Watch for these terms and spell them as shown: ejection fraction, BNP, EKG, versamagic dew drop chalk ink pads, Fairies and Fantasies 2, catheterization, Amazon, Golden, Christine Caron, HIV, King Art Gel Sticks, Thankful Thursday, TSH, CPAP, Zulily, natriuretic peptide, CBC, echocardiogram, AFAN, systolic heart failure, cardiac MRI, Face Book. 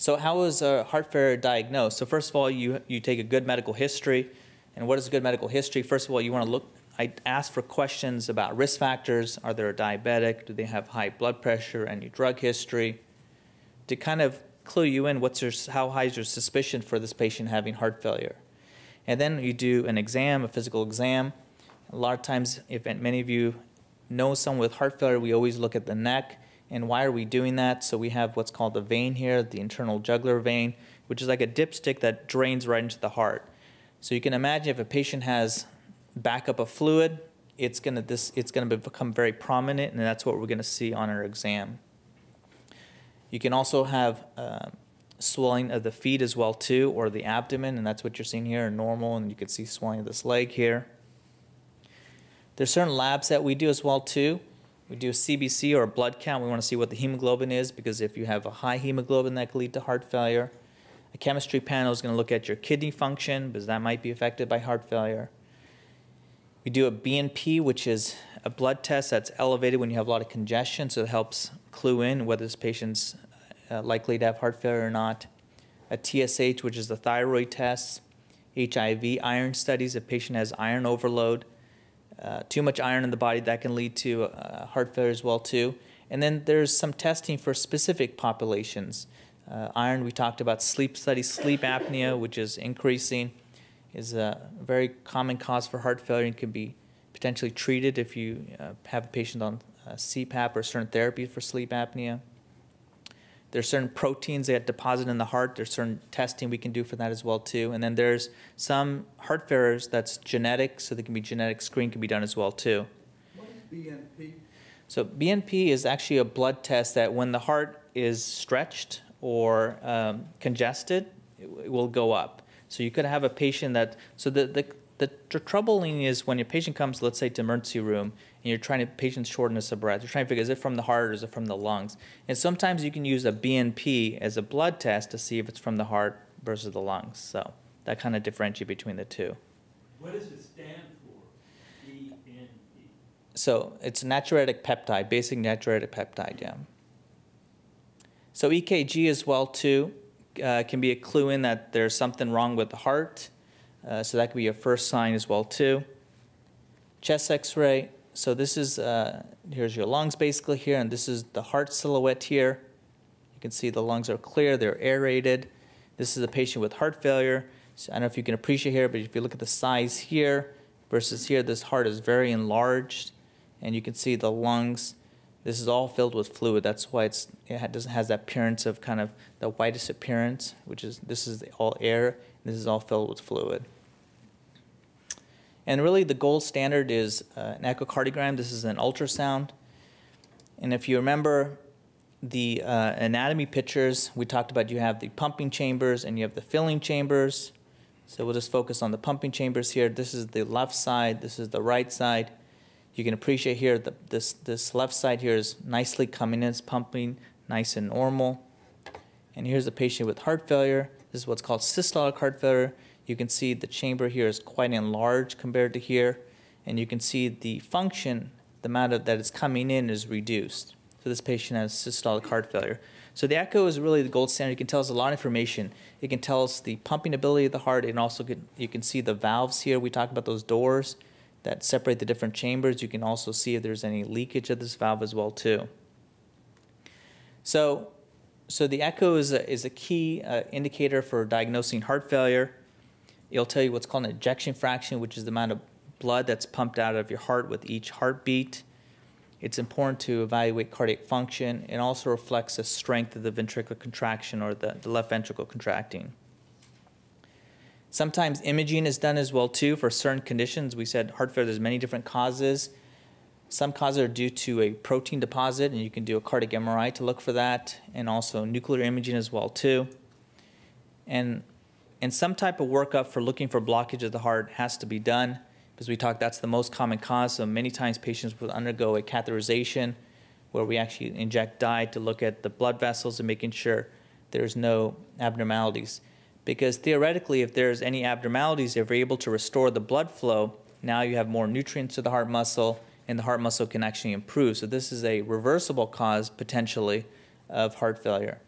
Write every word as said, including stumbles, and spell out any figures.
So how is uh, heart failure diagnosed? So first of all, you, you take a good medical history. And what is a good medical history? First of all, you want to look, I ask for questions about risk factors. Are they a diabetic? Do they have high blood pressure? Any drug history? To kind of clue you in, what's your, how high is your suspicion for this patient having heart failure? And then you do an exam, a physical exam. A lot of times, if many of you know someone with heart failure, we always look at the neck. And why are we doing that? So we have what's called the vein here, the internal jugular vein, which is like a dipstick that drains right into the heart. So you can imagine if a patient has backup of fluid, it's gonna, this, it's gonna become very prominent, and that's what we're gonna see on our exam. You can also have uh, swelling of the feet as well too, or the abdomen, and that's what you're seeing here, normal, and you can see swelling of this leg here. There's certain labs that we do as well too. We do a C B C or a blood count. We want to see what the hemoglobin is, because if you have a high hemoglobin, that could lead to heart failure. A chemistry panel is going to look at your kidney function, because that might be affected by heart failure. We do a B N P, which is a blood test that's elevated when you have a lot of congestion, so it helps clue in whether this patient's uh, likely to have heart failure or not. A T S H, which is the thyroid test. H I V, iron studies, if a patient has iron overload. Uh, too much iron in the body, that can lead to uh, heart failure as well too. And then there's some testing for specific populations. Uh, iron, we talked about sleep studies, sleep apnea, which is increasing, is a very common cause for heart failure and can be potentially treated if you uh, have a patient on uh, C PAP or certain therapy for sleep apnea. There's certain proteins that deposit in the heart. There's certain testing we can do for that as well too. And then there's some heart failures that's genetic, so there can be genetic screen can be done as well too. What is B N P? So B N P is actually a blood test that when the heart is stretched or um, congested, it, it will go up. So you could have a patient that, so the, the, the, the troubling is when your patient comes, let's say, to emergency room, and you're trying to, patient's shortness of breath. You're trying to figure, is it from the heart or is it from the lungs? And sometimes you can use a B N P as a blood test to see if it's from the heart versus the lungs. So that kind of differentiates between the two. What does it stand for, B N P? So it's natriuretic peptide, basic natriuretic peptide, yeah. So E K G as well, too. Uh, can be a clue in that there's something wrong with the heart, uh, so that could be a first sign as well too. Chest X-ray, so this is, uh, here's your lungs basically here, and this is the heart silhouette here. You can see the lungs are clear, they're aerated. This is a patient with heart failure. So I don't know if you can appreciate here, but if you look at the size here versus here, this heart is very enlarged, and you can see the lungs. This is all filled with fluid. That's why it's, it doesn't has that appearance of kind of the whitish appearance, which is this is all air. And this is all filled with fluid. And really, the gold standard is uh, an echocardiogram. This is an ultrasound. And if you remember the uh, anatomy pictures, we talked about you have the pumping chambers and you have the filling chambers. So we'll just focus on the pumping chambers here. This is the left side. This is the right side. You can appreciate here the, this, this left side here is nicely coming in, it's pumping, nice and normal. And here's a patient with heart failure. This is what's called systolic heart failure. You can see the chamber here is quite enlarged compared to here. And you can see the function, the amount of, that is coming in is reduced. So this patient has systolic heart failure. So the echo is really the gold standard. It can tell us a lot of information. It can tell us the pumping ability of the heart. And also can, you can see the valves here. We talked about those doors that separate the different chambers. You can also see if there's any leakage of this valve as well too. So, so the echo is a, is a key uh, indicator for diagnosing heart failure. It'll tell you what's called an ejection fraction, which is the amount of blood that's pumped out of your heart with each heartbeat. It's important to evaluate cardiac function. It also reflects the strength of the ventricular contraction or the, the left ventricle contracting. Sometimes imaging is done as well too for certain conditions. We said heart failure, there's many different causes. Some causes are due to a protein deposit, and you can do a cardiac M R I to look for that, and also nuclear imaging as well too. And, and some type of workup for looking for blockage of the heart has to be done, because we talked that's the most common cause, so many times patients will undergo a catheterization where we actually inject dye to look at the blood vessels and making sure there's no abnormalities. Because theoretically, if there's any abnormalities, if you're able to restore the blood flow, now you have more nutrients to the heart muscle, and the heart muscle can actually improve. So this is a reversible cause, potentially, of heart failure.